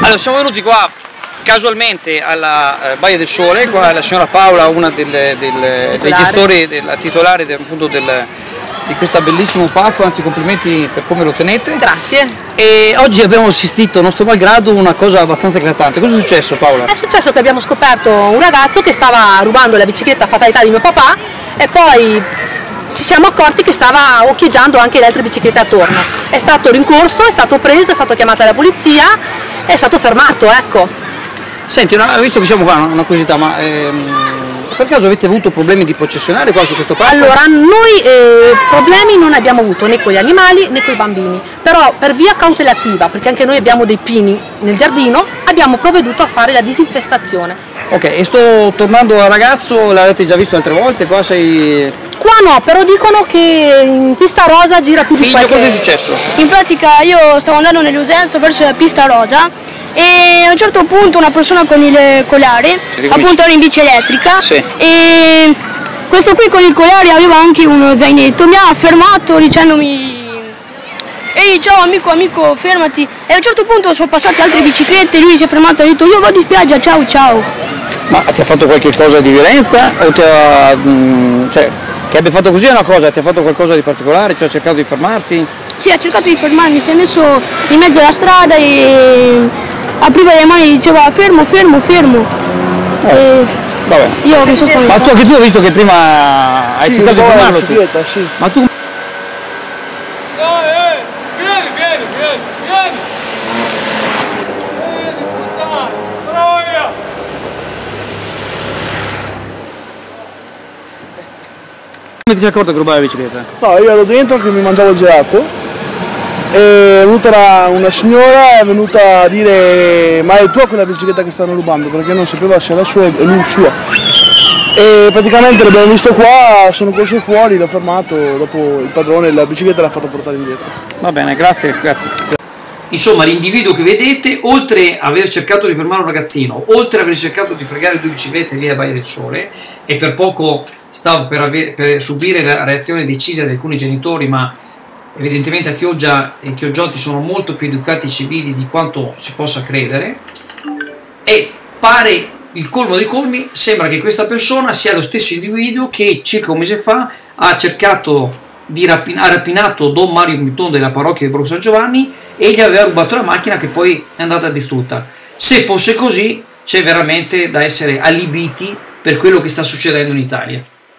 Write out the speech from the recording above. Allora, siamo venuti qua casualmente alla Baia del Sole, qua la signora Paola, una dei gestori, della titolare appunto di questo bellissimo parco, anzi complimenti per come lo tenete. Grazie. E oggi abbiamo assistito, nostro malgrado, una cosa abbastanza eclatante. Cosa è successo, Paola? È successo che abbiamo scoperto un ragazzo che stava rubando la bicicletta, fatalità di mio papà, e poi ci siamo accorti che stava occhieggiando anche le altre biciclette attorno. È stato rincorso, è stato preso, è stato chiamata la polizia, è stato fermato, ecco. Senti, visto che siamo qua, una curiosità, ma per caso avete avuto problemi di processionale qua su questo parco? Allora, noi problemi non abbiamo avuto né con gli animali né con i bambini, però per via cautelativa, perché anche noi abbiamo dei pini nel giardino, abbiamo provveduto a fare la disinfestazione. Ok, e sto tornando al ragazzo, l'avete già visto altre volte? Qua sei... Qua no, però dicono che in pista rosa gira più di qualche... Cosa è successo? In pratica io stavo andando nell'usenso verso la pista rosa e a un certo punto una persona con il colare, appunto era in bici elettrica, sì. E questo qui con il colare aveva anche uno zainetto, mi ha fermato dicendomi: ehi, ciao amico, amico, fermati. E a un certo punto sono passate altre biciclette, lui si è fermato e ha detto: io vado in spiaggia, ciao ciao. Ma ti ha fatto qualche cosa di violenza? O ti ha... cioè, che abbia fatto così è una cosa, ti ha fatto qualcosa di particolare? Cioè ha cercato di fermarti? Sì, ha cercato di fermarmi, si è messo in mezzo alla strada e apriva le mani e diceva: fermo, fermo, fermo. E... Vabbè. Io mi sono fermato. Ma tu anche tu hai visto che prima hai cercato di fermarlo? Sì. Ma tu... Come ti sei accorto che rubavi la bicicletta? No, io ero dentro che mi mangiavo il gelato e è venuta una signora, è venuta a dire: ma è tua quella bicicletta che stanno rubando? Perché non sapeva se era sua o non sua. E praticamente l'abbiamo visto qua, sono corso fuori, l'ho fermato, dopo il padrone la bicicletta l'ha fatta portare indietro. Va bene, grazie, grazie. Insomma, l'individuo che vedete, oltre a aver cercato di fermare un ragazzino, oltre a aver cercato di fregare due biciclette lì a Baia del Sole, e per poco stava per subire la reazione decisa di alcuni genitori, ma evidentemente a Chioggia i Chioggiotti sono molto più educati e civili di quanto si possa credere, e pare il colmo dei colmi, sembra che questa persona sia lo stesso individuo che circa un mese fa ha cercato di rapinato Don Mario Pinton della parrocchia di Borgo San Giovanni e gli aveva rubato la macchina che poi è andata distrutta. Se fosse così, c'è veramente da essere allibiti per quello che sta succedendo in Italia.